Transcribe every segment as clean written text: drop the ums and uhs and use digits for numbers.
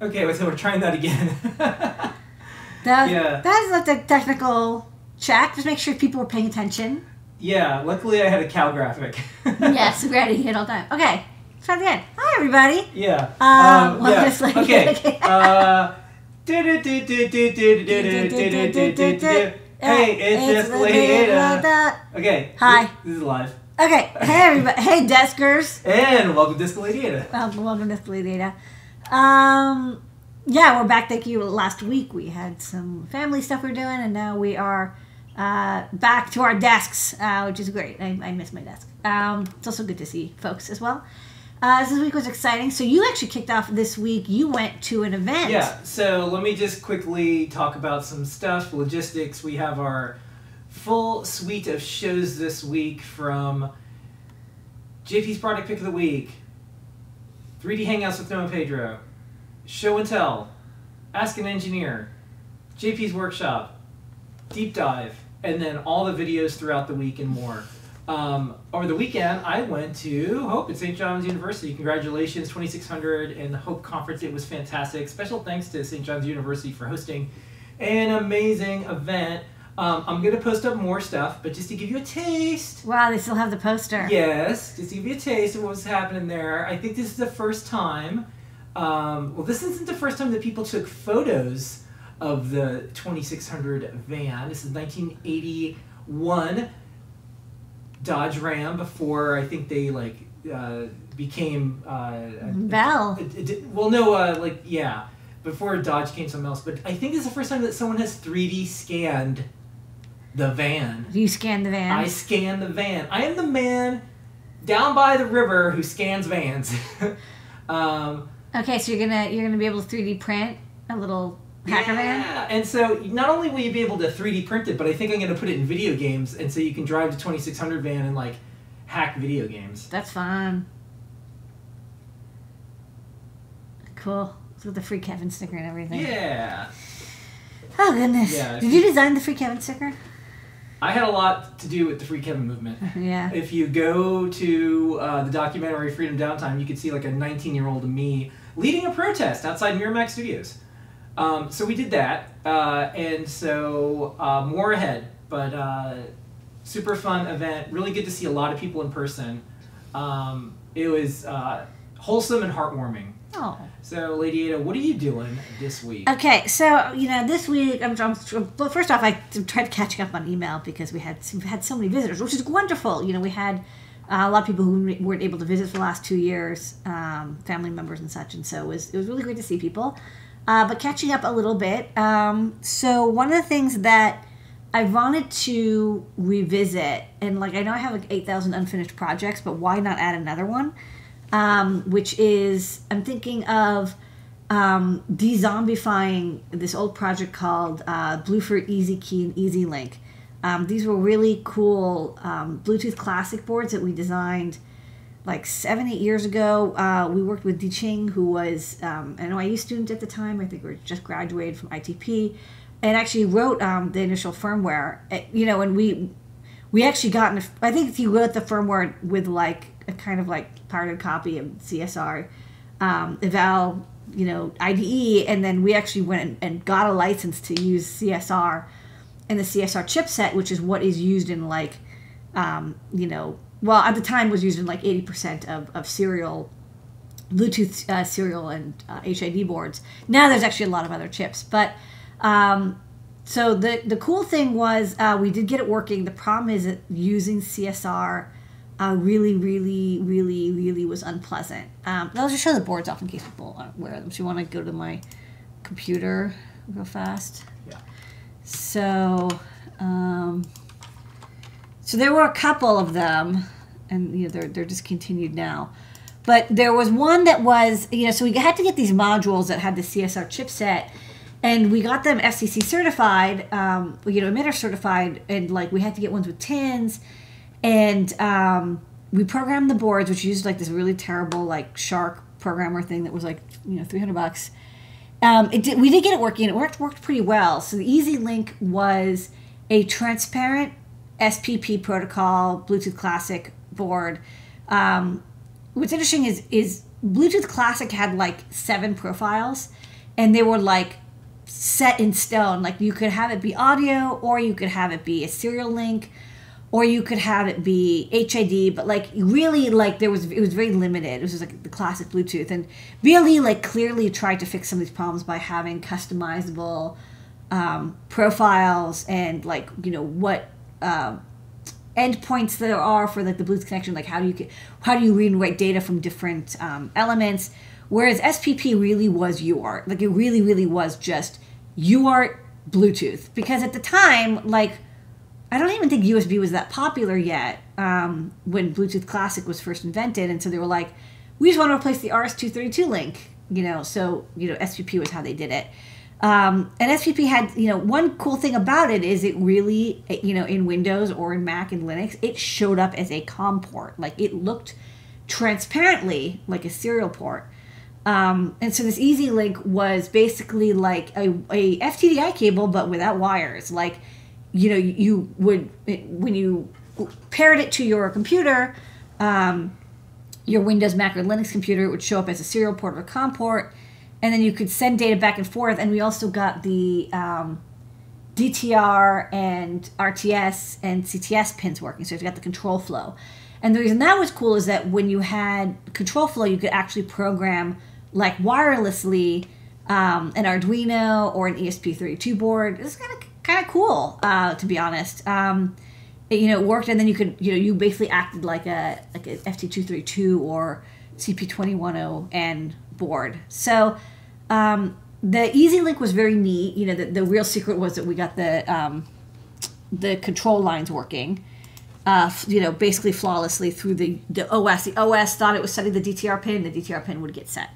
Okay, so we're trying that again. That's not the technical check. Just make sure people were paying attention. Yeah, luckily I had a cow graphic. Yes, we had to hit all time. Okay, try it again. Hi, everybody. Yeah. Okay. Hey, it's Disco Lady Ada. Okay. Hi. This is live. Okay. Hey, everybody. Hey, Deskers. And welcome to Disco Lady Ada. Welcome to Disco Lady Ada. Yeah, we're back. Thank you. Last week we had some family stuff we were doing, and now we are back to our desks, which is great. I miss my desk. It's also good to see folks as well. This week was exciting. So you actually kicked off this week. You went to an event. Yeah, so let me just quickly talk about some stuff, logistics. We have our full suite of shows this week from JP's Product Pick of the Week, 3D Hangouts with Noah and Pedro, Show and Tell, Ask an Engineer, JP's Workshop, Deep Dive, and then all the videos throughout the week and more. Over the weekend, I went to Hope at St. John's University. Congratulations, 2600 and the Hope Conference. It was fantastic. Special thanks to St. John's University for hosting an amazing event. I'm going to post up more stuff, but just to give you a taste. Wow, they still have the poster. Yes, just to give you a taste of what was happening there. I think this is the first time, well, this isn't the first time that people took photos of the 2600 van. This is 1981 Dodge Ram before I think they, like, became... Bell. Before Dodge came something else. But I think this is the first time that someone has 3D scanned the van. You scan the van. I scan the van. I am the man down by the river who scans vans. Okay, so you're gonna be able to 3D print a little hacker van. Yeah, and so not only will you be able to 3D print it, but I think I'm gonna put it in video games, and so you can drive the 2600 van and like hack video games. That's fun. Cool. With the free Kevin sticker and everything. Yeah. Oh, goodness. Yeah. Did you design the free Kevin sticker? I had a lot to do with the free Kevin movement. Yeah. If you go to the documentary Freedom Downtime, you could see like a 19-year-old me leading a protest outside Miramax Studios. So we did that. And so more ahead. But super fun event. Really good to see a lot of people in person. It was wholesome and heartwarming. Oh. So, Lady Ada, what are you doing this week? Okay, so, you know, this week, well, first off, I tried catching up on email because we had so many visitors, which is wonderful. You know, we had a lot of people who weren't able to visit for the last 2 years, family members and such, and so it was really great to see people. But catching up a little bit, so one of the things that I wanted to revisit, and, like, I know I have, like, 8,000 unfinished projects, but why not add another one? Which is, I'm thinking of de-zombifying this old project called Bluefruit EZ-Key and EZ-Link. These were really cool Bluetooth Classic boards that we designed like 7-8 years ago. We worked with Di Ching, who was an NYU student at the time. I think we were just graduated from ITP, and actually wrote the initial firmware. You know, and we actually got, I think he wrote the firmware with like a kind of like pirated copy of CSR, eval, you know, IDE, and then we actually went and got a license to use CSR and the CSR chipset, which is what is used in like, you know, well, at the time was used in like 80% of serial, Bluetooth serial and HID boards. Now there's actually a lot of other chips, but so the cool thing was we did get it working. The problem is that using CSR really, really, really, really was unpleasant. I'll just show the boards off in case people aren't aware of them. So you want to go to my computer real fast? Yeah. So, so there were a couple of them, and you know they're discontinued now. But there was one that was, you know, so we had to get these modules that had the CSR chipset, and we got them FCC certified, you know, emitter certified, and like we had to get ones with tins. And we programmed the boards, which used like this really terrible like Shark programmer thing that was like, you know, $300. We did get it working. It worked pretty well. So the EZ-Link was a transparent SPP protocol Bluetooth Classic board. What's interesting is Bluetooth Classic had like 7 profiles, and they were like set in stone. Like you could have it be audio, or you could have it be a serial link, or you could have it be HID, but like really, like it was very limited. It was just like the classic Bluetooth, and BLE like clearly tried to fix some of these problems by having customizable profiles and like, you know, what endpoints there are for like the Bluetooth connection. Like how do you read and write data from different elements? Whereas SPP really was UART. Like it really, really was just UART Bluetooth, because at the time, like, I don't even think USB was that popular yet when Bluetooth Classic was first invented. And so they were like, we just want to replace the RS-232 link, you know? So, you know, SPP was how they did it. And SPP had, you know, one cool thing about it is it really, you know, in Windows or in Mac and Linux, it showed up as a COM port. Like it looked transparently like a serial port. And so this EZ Link was basically like a FTDI cable, but without wires. Like, you know, you would, when you paired it to your computer, your Windows, Mac, or Linux computer, it would show up as a serial port or a COM port, and then you could send data back and forth. And we also got the DTR and RTS and CTS pins working, so you've got the control flow. And the reason that was cool is that when you had control flow, you could actually program like wirelessly an Arduino or an ESP32 board. It's kind of cool, to be honest. It, you know, it worked, and then you could, you know, you basically acted like a FT232 or CP210N board. So the EZ Link was very neat. You know, the real secret was that we got the control lines working, you know, basically flawlessly through the OS. The OS thought it was setting the DTR pin. The DTR pin would get set,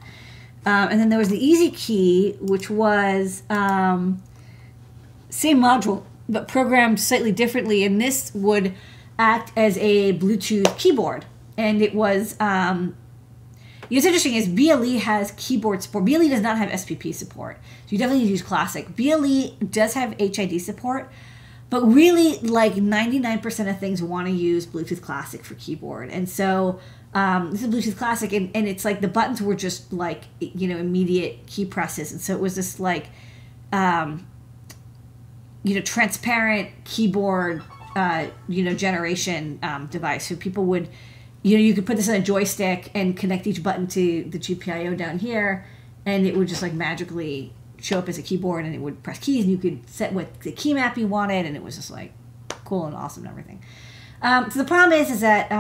and then there was the EZ-Key, which was same module, but programmed slightly differently, and this would act as a Bluetooth keyboard. And it was, what's interesting is BLE has keyboard support. BLE does not have SPP support, so you definitely need to use Classic. BLE does have HID support, but really like 99% of things want to use Bluetooth Classic for keyboard. And so this is Bluetooth Classic, and it's like the buttons were just like, you know, immediate key presses. And so it was just like, you know, transparent keyboard, you know, generation device. So people would, you know, you could put this on a joystick and connect each button to the GPIO down here, and it would just like magically show up as a keyboard, and it would press keys, and you could set what the key map you wanted, and it was just like cool and awesome and everything. So the problem is that,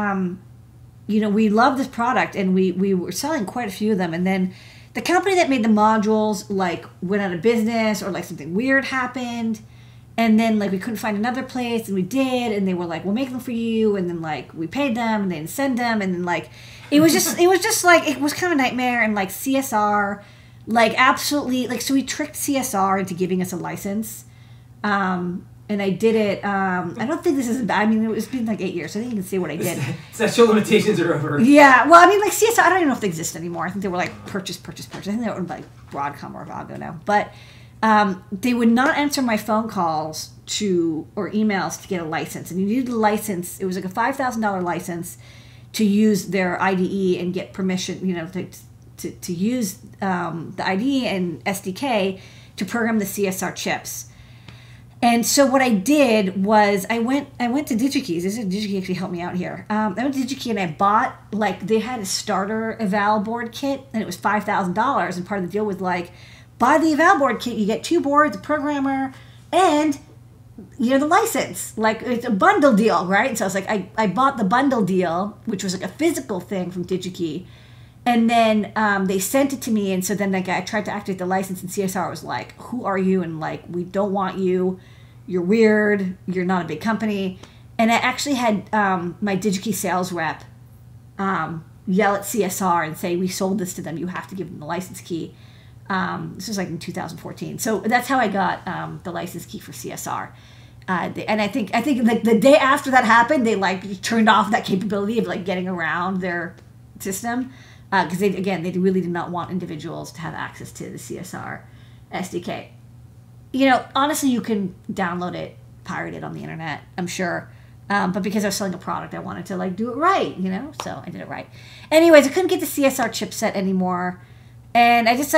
you know, we love this product, and we were selling quite a few of them, and then the company that made the modules like went out of business, or like something weird happened. And then, like, we couldn't find another place, and we did, and they were like, we'll make them for you, and then, like, we paid them, and they didn't send them, and then, like, it was just, like, it was kind of a nightmare, and, like, CSR, like, absolutely, like, so we tricked CSR into giving us a license, and I did it, I don't think this is, I mean, it's been, like, 8 years, so I think you can see what I did. Sexual limitations are over. Yeah, well, I mean, like, CSR, I don't even know if they exist anymore. I think they were, like, purchase. I think they were, like, Broadcom or Avago now, but... they would not answer my phone calls to or emails to get a license. And you needed a license. It was like a $5,000 license to use their IDE and get permission, you know, to use the IDE and SDK to program the CSR chips. And so what I did was I went to DigiKey. DigiKey actually helped me out here. I went to DigiKey and I bought, like, they had a starter eval board kit, and it was $5,000. And part of the deal was like, buy the eval board kit, you get two boards, a programmer, and, you know, the license. Like, it's a bundle deal, right? So I was like, I bought the bundle deal, which was like a physical thing from DigiKey. And then they sent it to me. And so then, like, I tried to activate the license, and CSR was like, who are you? And, like, we don't want you. You're weird. You're not a big company. And I actually had my DigiKey sales rep yell at CSR and say, we sold this to them. You have to give them the license key. This was like in 2014. So that's how I got the license key for CSR. And I think like the day after that happened, they like turned off that capability of like getting around their system. Because they really did not want individuals to have access to the CSR SDK. You know, honestly, you can download it, pirate it on the internet, I'm sure. But because I was selling a product, I wanted to like do it right, you know? So I did it right. Anyways, I couldn't get the CSR chipset anymore. And I was just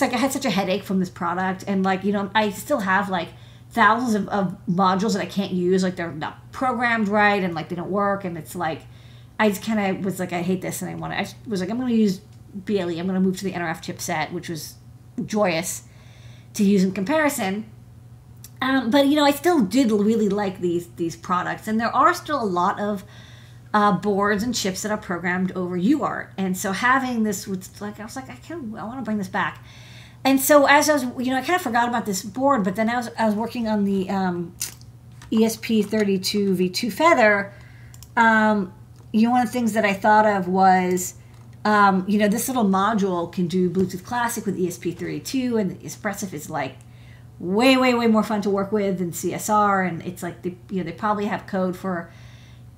like, I had such a headache from this product. And like, you know, I still have like thousands of modules that I can't use. Like they're not programmed right and like they don't work. And it's like, I just kind of was like, I hate this. And I was like, I'm going to use BLE. I'm going to move to the NRF chipset, which was joyous to use in comparison. But, you know, I still did really like these products. And there are still a lot of boards and chips that are programmed over UART. And so having this was like, I was like, I want to bring this back. And so as I was, you know, I kind of forgot about this board, but then I was working on the ESP32 V2 Feather. You know, one of the things that I thought of was, you know, this little module can do Bluetooth Classic with ESP32, and Espressif is like way, way, way more fun to work with than CSR. And it's like, they probably have code for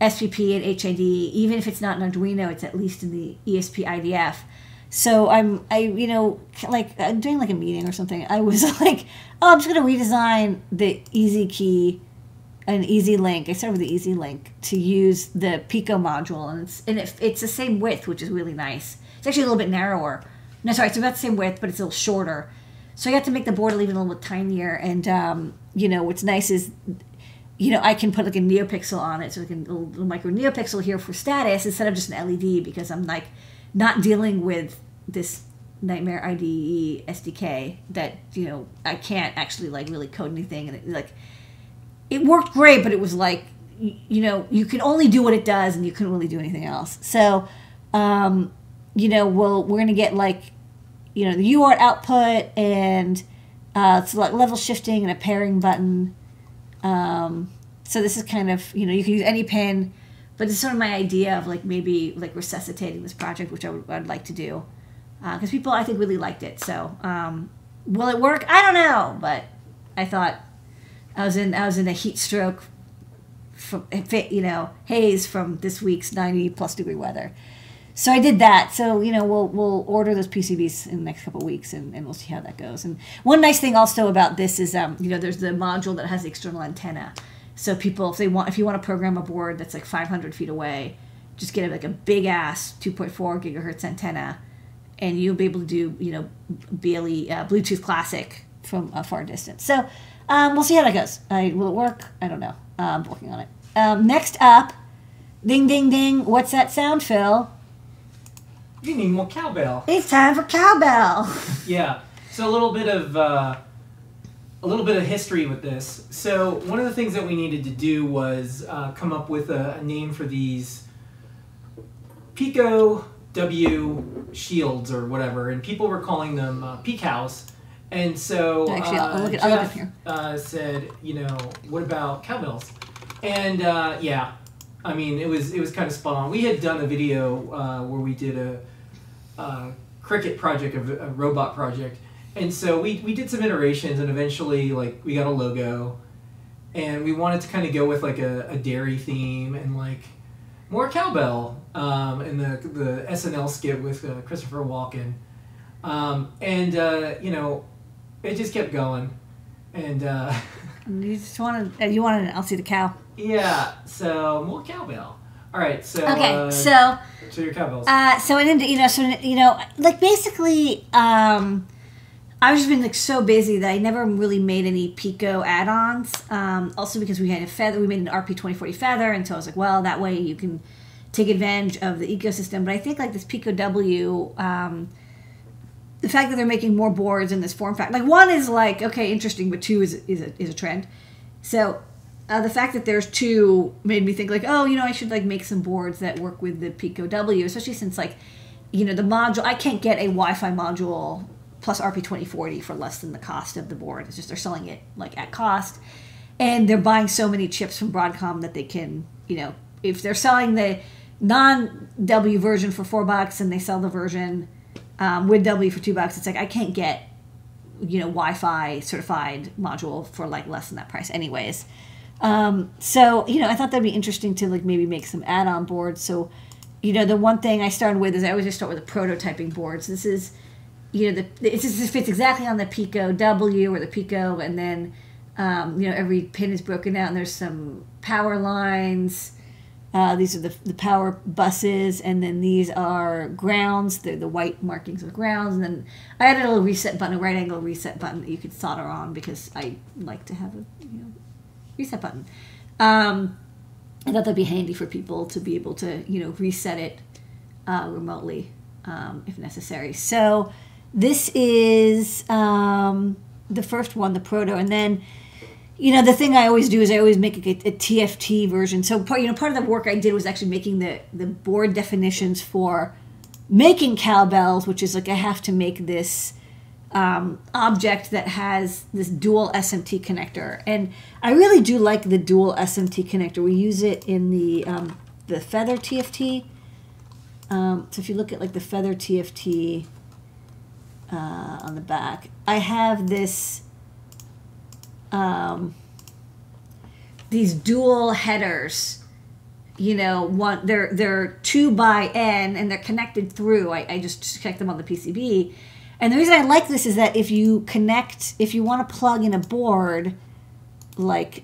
SPP and HID. Even if it's not in Arduino, it's at least in the ESP IDF. So I you know, like I'm doing like a meeting or something. I was like, oh, I'm just gonna redesign the EZ-Key and EZ-Link. I started with the EZ-Link to use the Pico module, and it's the same width, which is really nice. It's actually a little bit narrower. No, sorry, it's about the same width, but it's a little shorter. So I got to make the board even a little bit tinier. And you know, what's nice is, you know, I can put like a NeoPixel on it, so like a little micro NeoPixel here for status instead of just an LED, because I'm like not dealing with this nightmare IDE SDK that, you know, I can't actually like really code anything. And it worked great, but it was like, you know, you can only do what it does and you couldn't really do anything else. So, you know, we're going to get like, you know, the UART output and it's like level shifting and a pairing button. So this is kind of, you know, you can use any pin, but it's sort of my idea of like maybe like resuscitating this project, which I'd like to do, because people I think really liked it. So will it work? I don't know, but I thought I was in a heat stroke from, you know, haze from this week's 90+ degree weather. So I did that. So, you know, we'll order those PCBs in the next couple of weeks, and we'll see how that goes. And one nice thing also about this is, you know, there's the module that has the external antenna. So people, if you want to program a board that's like 500 feet away, just get like a big ass 2.4 gigahertz antenna, and you'll be able to do, you know, BLE Bluetooth Classic from a far distance. So we'll see how that goes. Will it work? I don't know. I'm working on it. Next up, ding, ding, ding. What's that sound, Phil? You need more cowbell. It's time for cowbell. Yeah. So a little bit of history with this. So one of the things that we needed to do was come up with a name for these Pico W shields or whatever, and people were calling them P-cows. And so actually, Jeff here. Said, you know, what about cowbells? And yeah. I mean, it was kind of spot on. We had done a video where we did a cricket project, a robot project, and so we did some iterations, and eventually, like, we got a logo, and we wanted to kind of go with like a dairy theme and like more cowbell, and the SNL skit with Christopher Walken, you know, it just kept going, and you wanted an I'll see the cow. Yeah, so more cowbell. All right, so okay, so your cowbells. So like basically, I've just been like so busy that I never really made any Pico add-ons. Also because we had a feather, we made an RP2040 feather, and so I was like, well, that way you can take advantage of the ecosystem. But I think like this Pico W, the fact that they're making more boards in this form factor, like one is like okay, interesting, but two is a trend. So. The fact that there's two made me think like, oh, you know, I should like make some boards that work with the Pico W, especially since like, you know, the module, I can't get a Wi-Fi module plus RP2040 for less than the cost of the board. It's just they're selling it like at cost, and they're buying so many chips from Broadcom that they can, you know, if they're selling the non-W version for $4 and they sell the version with W for $2, it's like I can't get, you know, Wi-Fi certified module for like less than that price anyways. So, you know, I thought that'd be interesting to like maybe make some add-on boards. So, you know, the one thing I started with is I always just start with a prototyping board. So this is, you know, it fits exactly on the Pico W or the Pico, and then, you know, every pin is broken out and there's some power lines, These are the power buses, and then these are grounds. They're the white markings of grounds. And then I added a little reset button, a right angle reset button that you could solder on because I like to have a reset button. I thought that'd be handy for people to be able to reset it remotely if necessary. So this is the first one, the proto, and then. The thing I always do is I always make a TFT version. So, part of the work I did was actually making the board definitions for making cowbells, which is like I have to make this object that has this dual SMT connector. And I really do like the dual SMT connector. We use it in the feather TFT. So if you look at like the feather TFT on the back, I have this... these dual headers, one they're 2 by N and they're connected through. I just connect them on the PCB, and the reason I like this is that if you want to plug in a board, like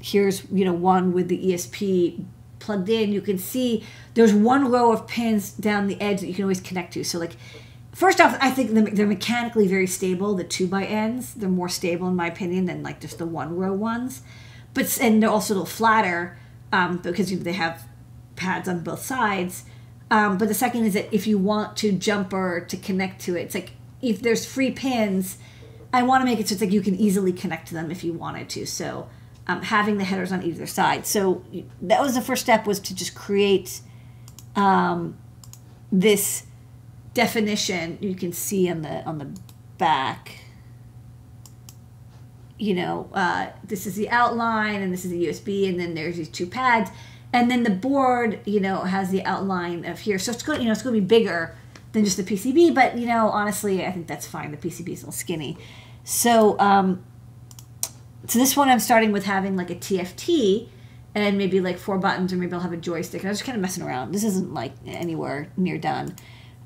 here's one with the ESP plugged in, you can see there's one row of pins down the edge that you can always connect to. So like. First off, I think they're mechanically very stable. The 2 by Ns, they're more stable in my opinion than like just the one row ones, and they're also a little flatter because they have pads on both sides. But the second is that if you want to jumper to connect to it, it's like if there's free pins, I want to make it so it's like you can easily connect to them if you wanted to. So having the headers on either side. So that was the first step, was to just create this. Definition you can see on the back. This is the outline, and this is the USB, and then there's these two pads, and then the board has the outline of here. So it's going it's going to be bigger than just the PCB, but honestly I think that's fine. The PCB is a little skinny, so so this one I'm starting with having like a TFT. And maybe like 4 buttons, or maybe I'll have a joystick. And I was just kind of messing around. This isn't like anywhere near done.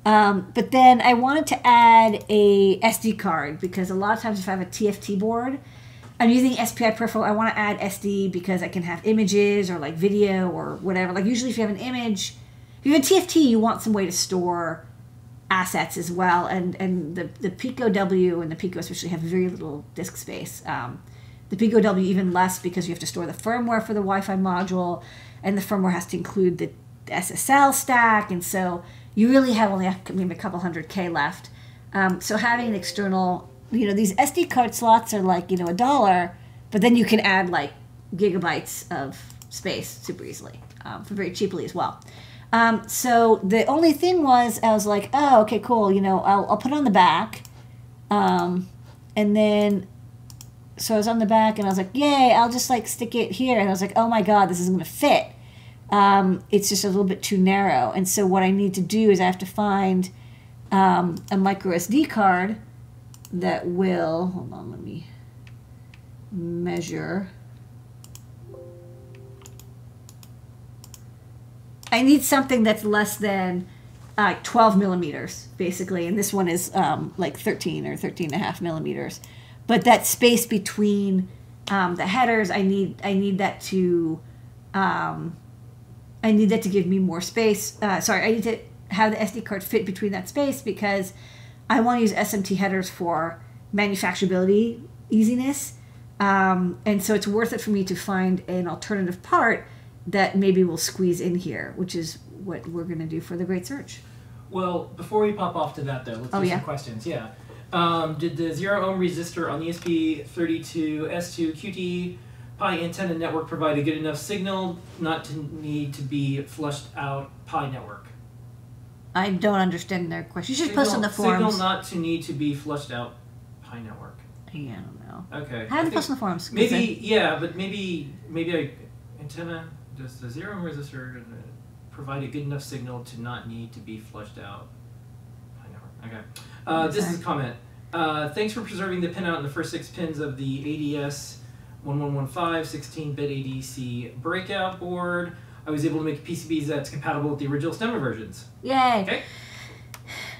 But then I wanted to add a SD card, because a lot of times if I have a TFT board, I'm using SPI peripheral, I want to add SD because I can have images or like video or whatever. Like usually if you have an image, if you have a TFT, you want some way to store assets as well. And the Pico W and the Pico especially have very little disk space. The Pico W even less, because you have to store the firmware for the Wi-Fi module, and the firmware has to include the SSL stack. And so... you really have only maybe a couple $100K left. So having an external, these SD card slots are like, $1, but then you can add like gigabytes of space super easily, for very cheaply as well. So the only thing was, I was like, oh, okay, cool. I'll put it on the back. And then, so I was on the back and I was like, yay, I'll just like stick it here. And I was like, oh my God, this isn't going to fit. It's just a little bit too narrow. And so what I need to do is I have to find a micro SD card that will, hold on, let me measure. I need something that's less than 12 millimeters, basically. And this one is like 13 or 13.5 millimeters. But that space between the headers, I need that to give me more space. I need to have the SD card fit between that space, because I want to use SMT headers for manufacturability, easiness. And so it's worth it for me to find an alternative part that maybe will squeeze in here, which is what we're going to do for the Great Search. Well, before we pop off to that, though, let's do some questions. Yeah. Did the 0-ohm resistor on the ESP32 S2 QT Pi antenna network provide a good enough signal not to need to be flushed out Pi network? I don't understand their question. You should post on the forums. Signal not to need to be flushed out Pi network. Yeah, I don't know. Okay. I haven't posted on the forums. Maybe, yeah, but maybe antenna, does the 0-ohm resistor provide a good enough signal to not need to be flushed out Pi network? Okay. This is a comment. Thanks for preserving the pinout in the first 6 pins of the ADS 1115 16-bit ADC breakout board. I was able to make PCBs that's compatible with the original STEMMA versions. Yay! Okay.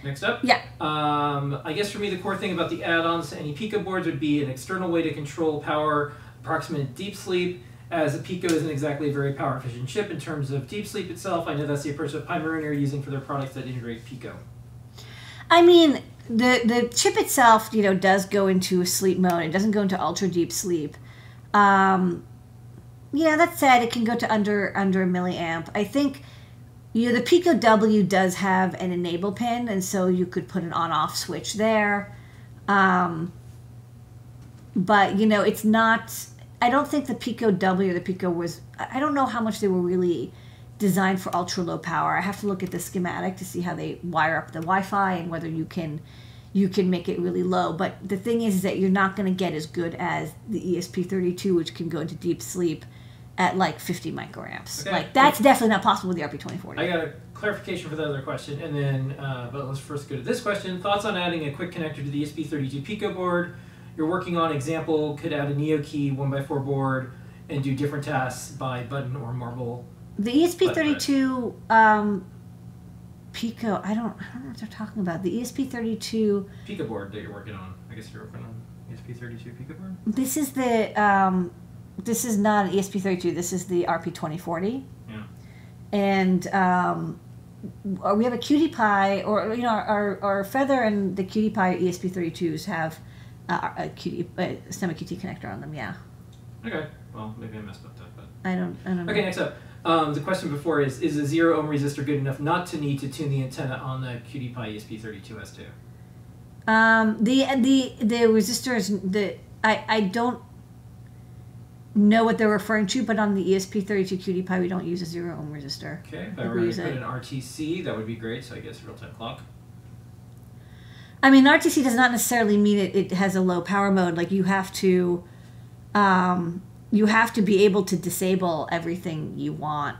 Next up. Yeah. I guess for me the core thing about the add-ons to any Pico boards would be an external way to control power, approximate deep sleep, as a Pico isn't exactly a very power efficient chip in terms of deep sleep itself. I know that's the approach that Pymerion are using for their products that integrate Pico. I mean, the chip itself, you know, does go into sleep mode. It doesn't go into ultra deep sleep. Yeah, that said, it can go to under a milliamp. I think, you know, the Pico W does have an enable pin, and so you could put an on-off switch there. But, you know, it's not... I don't think the Pico W or the Pico was... I don't know how much they were really designed for ultra-low power. I have to look at the schematic to see how they wire up the Wi-Fi and whether you can make it really low. But the thing is that you're not going to get as good as the ESP32, which can go into deep sleep at like 50 microamps. Okay. Like, that's definitely not possible with the RP2040. I got a clarification for the other question, and then, but let's first go to this question. Thoughts on adding a quick connector to the ESP32 Pico board? You're working on example, could add a NeoKey 1x4 board and do different tasks by button or marble. The ESP32 Pico, I don't know what they're talking about. The ESP32 Pico board that you're working on. I guess you're working on ESP32 Pico board. This is the this is not an ESP32. This is the RP2040. Yeah. And we have a QTPI, or you know, our Feather and the QTPI ESP32s have a STEM-QT connector on them, yeah. Okay, well, maybe I messed up that, but... I don't know. Okay, next up. The question before is a 0-ohm resistor good enough not to need to tune the antenna on the QTPI ESP32S2? The resistor is... I don't know what they're referring to, but on the ESP32 QTPI, we don't use a 0-ohm resistor. Okay, if I were to put an RTC, that would be great, so I guess real-time clock. I mean, RTC does not necessarily mean it has a low power mode. Like, you have to be able to disable everything you want.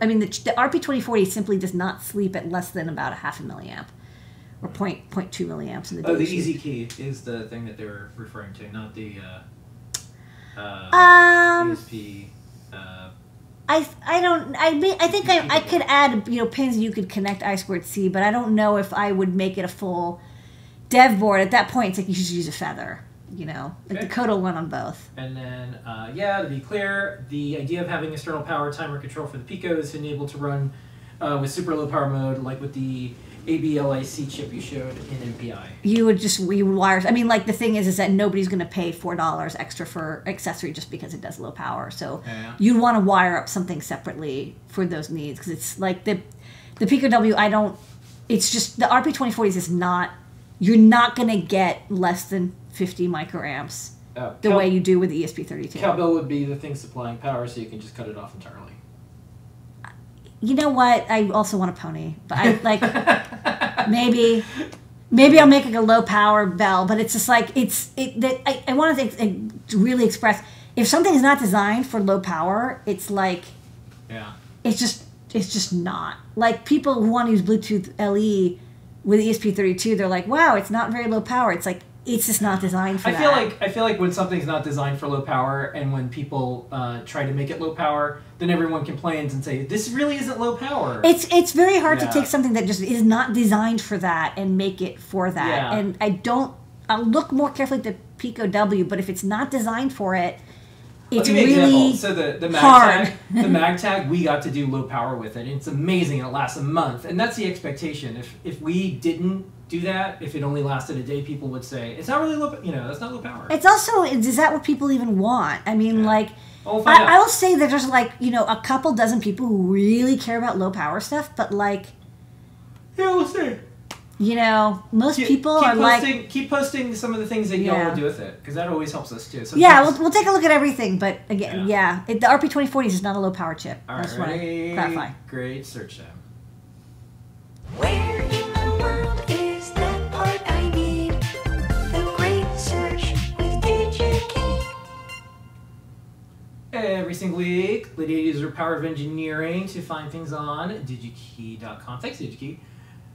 I mean, the RP2040 simply does not sleep at less than about a half a milliamp, or 0.2 milliamps in the day. Oh, the EZ-Key is the thing that they were referring to, not the ESP. I don't, I mean, I think I could add, you know, pins and you could connect I2C, but I don't know if I would make it a full dev board. At that point, it's like you should use a Feather, you know, like the Kodal one on both. And then, yeah, to be clear, the idea of having external power timer control for the Pico is enabled to run with super low power mode, like with the ABLIC chip you showed in MPI. You would wire, I mean, like, the thing is that nobody's going to pay $4 extra for accessory just because it does low power. So yeah, you'd want to wire up something separately for those needs, because it's like the Pico W, I don't, it's just, the RP2040s is not, you're not going to get less than 50 microamps the way you do with the ESP32. Cowbell would be the thing supplying power, so you can just cut it off entirely. You know what? I also want a pony, but I like maybe I'll make like a low power bell. But it's just like I want to really express, if something is not designed for low power, it's like, yeah, it's just not like people who want to use Bluetooth LE with ESP32. They're like, wow, it's not very low power. It's like, it's just not designed for that. I feel like when something's not designed for low power, and when people try to make it low power, then everyone complains and say, this really isn't low power. It's very hard to take something that just is not designed for that and make it for that. Yeah. And I'll look more carefully at the Pico W, but if it's not designed for it, it's really so the MagTag, the MagTag, we got to do low power with it. It's amazing, and it lasts a month. And that's the expectation. If we didn't do that, if it only lasted a day, people would say, it's not really low, you know, that's not low power. It's also, is that what people even want? I mean, yeah, like, well, I will say that there's like, you know, a couple dozen people who really care about low power stuff, but like, yeah, we'll see. You know, most people are posting, like... Keep posting some of the things that you all will do with it, because that always helps us, too. Sometimes, yeah, we'll take a look at everything, but again, yeah. The RP2040 is not a low-power chip. All right, I just want to clarify. Great search time. Where in the world is that part I need? The great search with DigiKey. Every single week, Ladyada uses her power of engineering to find things on DigiKey.com. Thanks, DigiKey.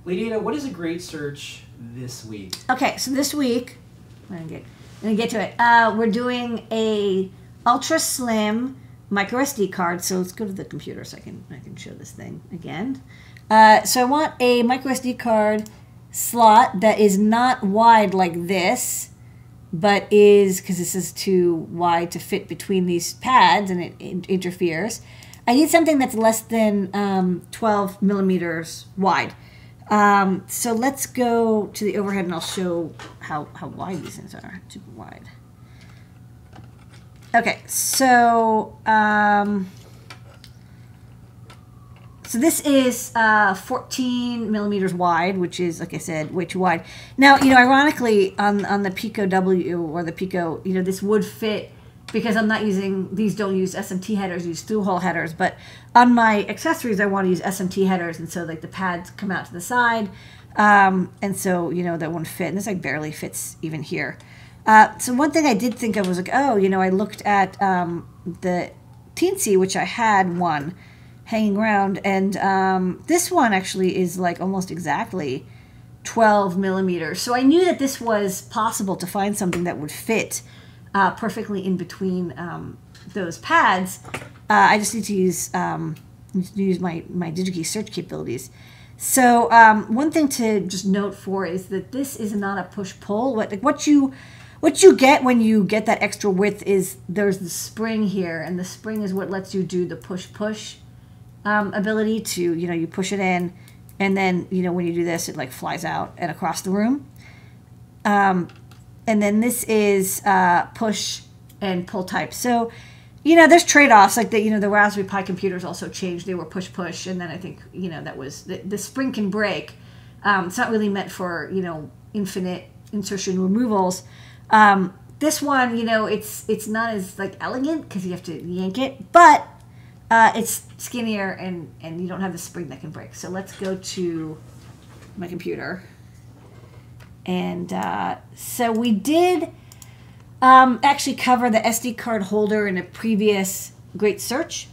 Ladyada, what is a great search this week? Okay, so this week, I'm gonna get to it. We're doing a ultra slim micro SD card. So let's go to the computer so I can show this thing again. So I want a micro SD card slot that is not wide like this, but is, because this is too wide to fit between these pads and it interferes, I need something that's less than 12 millimeters wide. So let's go to the overhead and I'll show how wide these things are. Too wide. Okay, so so this is 14 millimeters wide, which is, like I said, way too wide. Now, you know, ironically, on the Pico W or the Pico, you know, this would fit because I'm not using, these don't use SMT headers, use through-hole headers. But on my accessories, I want to use SMT headers, and so like the pads come out to the side, and so, you know, that won't fit. And this like barely fits even here. So one thing I did think of was like, oh, you know, I looked at the Teensy, which I had one hanging around, and this one actually is like almost exactly 12 millimeters. So I knew that this was possible to find something that would fit perfectly in between those pads. I just need to use my DigiKey search capabilities. So one thing to just note for is that this is not a push-pull. What you get when you get that extra width is there's the spring here, and the spring is what lets you do the push-push ability to, you know, you push it in, and then, you know, when you do this, it like flies out and across the room. And then this is push and pull type. So, you know, there's trade-offs. Like, you know, the Raspberry Pi computers also changed. They were push-push, and then I think, you know, that was, the spring can break. It's not really meant for, you know, infinite insertion removals. This one, you know, it's not as like elegant because you have to yank it, but it's skinnier and you don't have the spring that can break. So let's go to my computer. And so we did actually cover the SD card holder in a previous great search.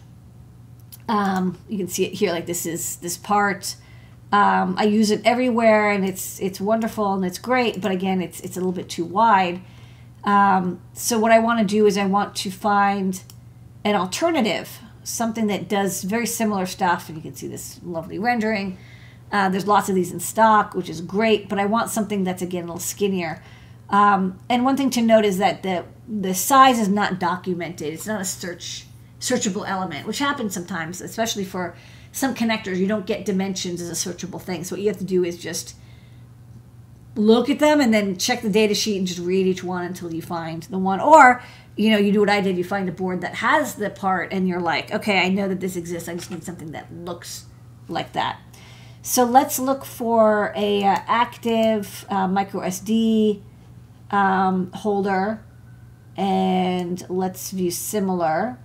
You can see it here, like this is this part. I use it everywhere, and it's wonderful and it's great, but again, it's a little bit too wide. So what I want to do is I want to find an alternative, something that does very similar stuff, and you can see this lovely rendering. There's lots of these in stock, which is great, but I want something that's, again, a little skinnier. And one thing to note is that the size is not documented. It's not a searchable element, which happens sometimes, especially for some connectors. You don't get dimensions as a searchable thing. So what you have to do is just look at them and then check the data sheet and just read each one until you find the one. Or, you know, you do what I did. You find a board that has the part and you're like, okay, I know that this exists. I just need something that looks like that. So let's look for a active micro SD holder, and let's view similar.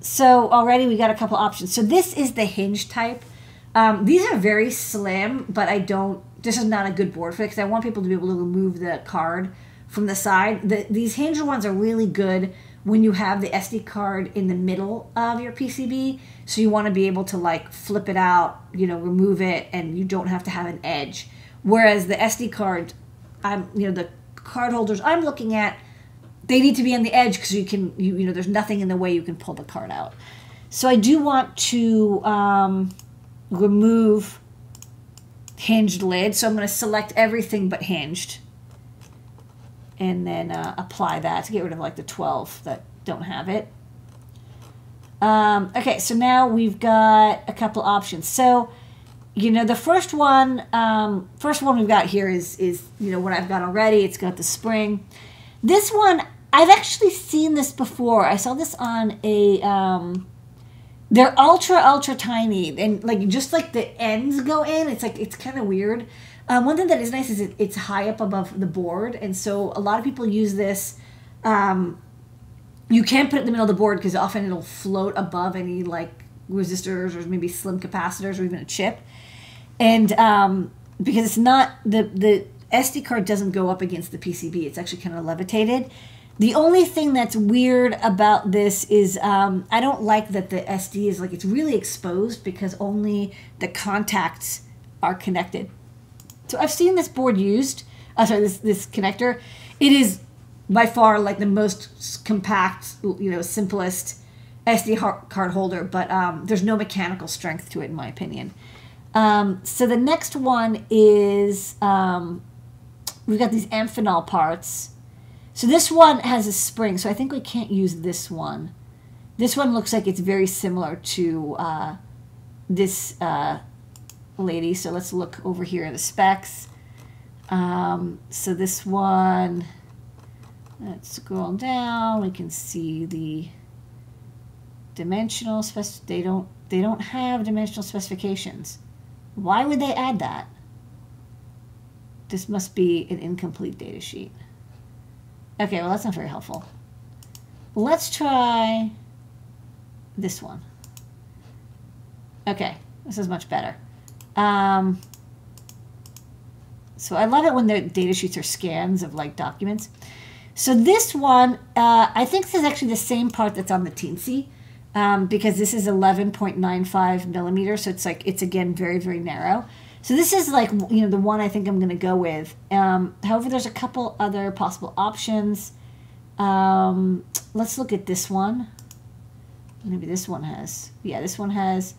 So already we got a couple options. So this is the hinge type. These are very slim, but I don't, this is not a good board for it because I want people to be able to remove the card from the side. These hinge ones are really good when you have the SD card in the middle of your PCB. So you want to be able to like flip it out, you know, remove it, and you don't have to have an edge. Whereas the SD card, the card holders I'm looking at, they need to be on the edge because you can, you know, there's nothing in the way, you can pull the card out. So I do want to remove hinged lid. So I'm going to select everything but hinged, and then apply that to get rid of like the 12 that don't have it. Okay, so now we've got a couple options. So, you know, the first one we've got here is you know, what I've got already. It's got the spring. This one, I've actually seen this before. I saw this on a, they're ultra tiny, and like just like the ends go in. It's like, it's kind of weird. One thing that is nice is it's high up above the board, and so a lot of people use this. You can't put it in the middle of the board because often it'll float above any like resistors or maybe slim capacitors or even a chip. And because it's not, the SD card doesn't go up against the PCB. It's actually kind of levitated. The only thing that's weird about this is I don't like that the SD is like, it's really exposed because only the contacts are connected. So I've seen this board used, this connector. It is by far like the most compact, you know, simplest SD card holder, but there's no mechanical strength to it in my opinion. So the next one is we've got these Amphenol parts. So this one has a spring, so I think we can't use this one. This one looks like it's very similar to this lady. So let's look over here at the specs. So this one, let's scroll down. We can see the dimensional spec. They don't have dimensional specifications. Why would they add that? This must be an incomplete data sheet. Okay, well, that's not very helpful. Let's try this one. Okay, this is much better. So I love it when the data sheets are scans of like documents. So this one, I think this is actually the same part that's on the Teensy, because this is 11.95 millimeters. So it's like, it's again, very, very narrow. So this is like, you know, the one I think I'm going to go with. However, there's a couple other possible options. Let's look at this one. Maybe this one has, yeah, this one has.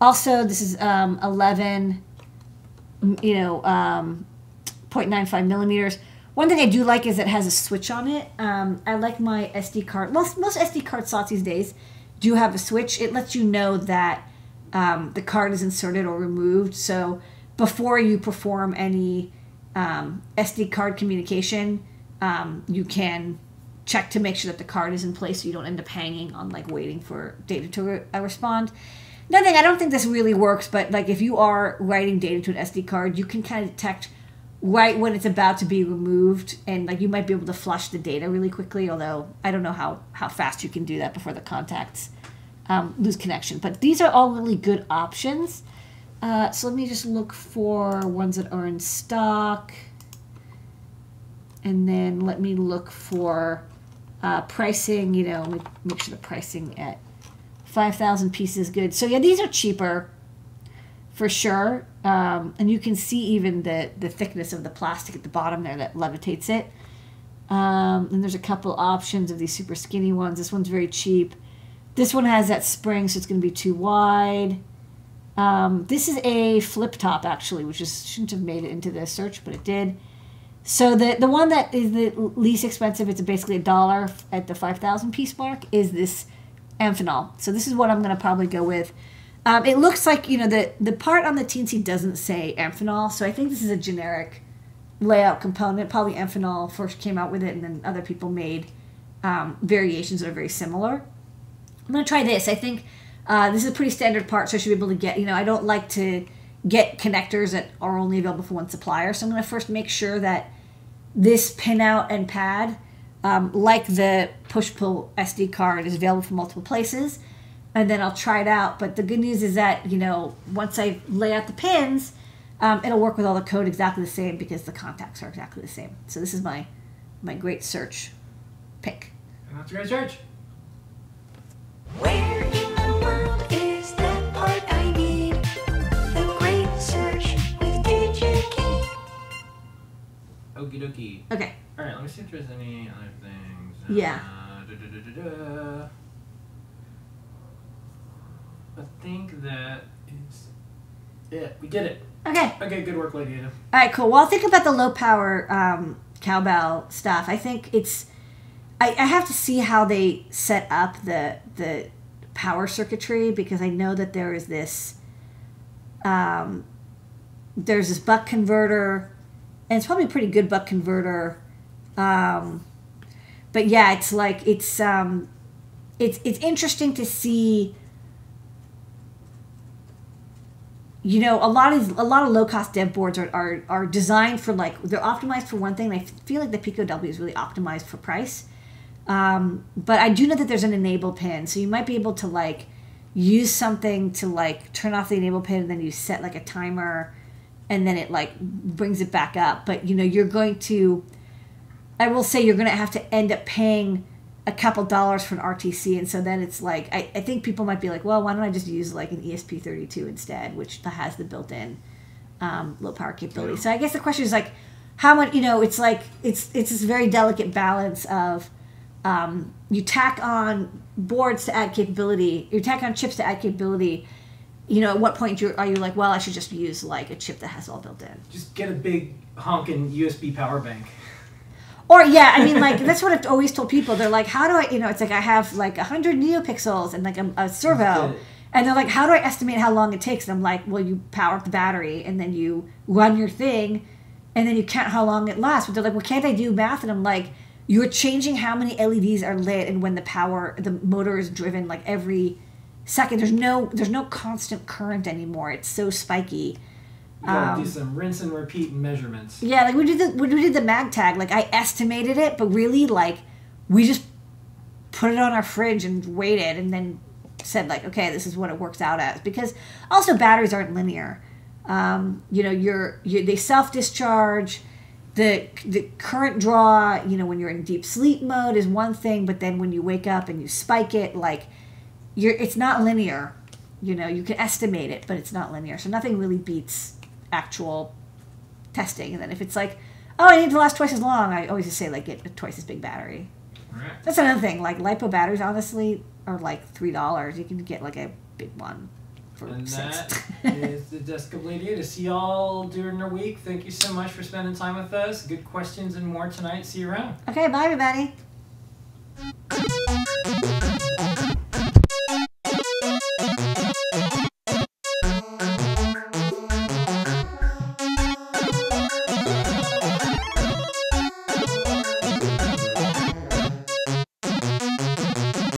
Also, this is 0.95 millimeters. One thing I do like is it has a switch on it. I like my SD card. Most SD card slots these days do have a switch. It lets you know that the card is inserted or removed. So before you perform any SD card communication, you can check to make sure that the card is in place so you don't end up hanging on like waiting for data to respond. Another thing, I don't think this really works, but like if you are writing data to an SD card, you can kind of detect right when it's about to be removed, and like you might be able to flush the data really quickly, although I don't know how fast you can do that before the contacts lose connection. But these are all really good options. So let me just look for ones that are in stock, and then let me look for pricing. You know, make sure the pricing at 5,000 pieces is good. So yeah, these are cheaper for sure. And you can see even the thickness of the plastic at the bottom there that levitates it. And there's a couple options of these super skinny ones. This one's very cheap. This one has that spring, so it's going to be too wide. This is a flip top, actually, which is, shouldn't have made it into the search, but it did. So the one that is the least expensive, it's basically $1 at the 5,000 piece mark, is this Amphenol. So this is what I'm going to probably go with. It looks like, you know, the part on the Teensy doesn't say Amphenol, so I think this is a generic layout component. Probably Amphenol first came out with it, and then other people made variations that are very similar. I'm going to try this. I think this is a pretty standard part, so I should be able to get, you know, I don't like to get connectors that are only available for one supplier, so I'm going to first make sure that this pinout and pad, like the push-pull SD card, is available from multiple places. And then I'll try it out. But the good news is that, you know, once I lay out the pins, it'll work with all the code exactly the same because the contacts are exactly the same. So this is my great search pick. And that's a great search. Where in the world is that part I need? The great search with DigiKey. Okie dokie. Okay. All right, let me see if there's any other things. Yeah. I think that is it. We did it. Okay. Okay, good work, Ladyada. All right, cool. Well, I'll think about the low-power cowbell stuff. I think it's... I have to see how they set up the power circuitry, because I know that there is this... there's this buck converter, and it's probably a pretty good buck converter. But yeah, it's like... It's interesting to see... You know, a lot of low-cost dev boards are designed for, like, they're optimized for one thing. I feel like the Pico W is really optimized for price. But I do know that there's an enable pin. So you might be able to, like, use something to, like, turn off the enable pin, and then you set, like, a timer, and then it, like, brings it back up. But, you know, you're going to, I will say you're going to have to end up paying a couple dollars for an RTC, and so then it's like, I think people might be like, well, why don't I just use like an ESP32 instead, which has the built-in low power capability. Yeah. So I guess the question is like, how much, you know, it's like, it's this very delicate balance of you tack on boards to add capability, you tack on chips to add capability, you know, at what point are you like, well, I should just use like a chip that has all built in? Just get a big honking USB power bank. Or, yeah, I mean, like, that's what I've always told people. They're like, how do I, you know, it's like I have like 100 NeoPixels and like a servo. And they're like, how do I estimate how long it takes? And I'm like, well, you power up the battery and then you run your thing and then you count how long it lasts. But they're like, well, can't I do math? And I'm like, you're changing how many LEDs are lit and when the power, the motor is driven like every second. There's no constant current anymore. It's so spiky. You gotta do some rinse and repeat measurements. Yeah, like when we did the MagTag, like I estimated it, but really like we just put it on our fridge and waited and then said like, okay, this is what it works out as. Because also batteries aren't linear. You know, they self-discharge. The current draw, you know, when you're in deep sleep mode is one thing, but then when you wake up and you spike it, like it's not linear. You know, you can estimate it, but it's not linear. So nothing really beats actual testing. And then if it's like, oh, I need to last twice as long, I always just say like get a twice as big battery. Right. That's another thing. Like LiPo batteries honestly are like $3. You can get like a big one for $6. That is the Disco Lady Ada. See y'all during the week. Thank you so much for spending time with us. Good questions and more tonight. See you around. Okay, bye everybody.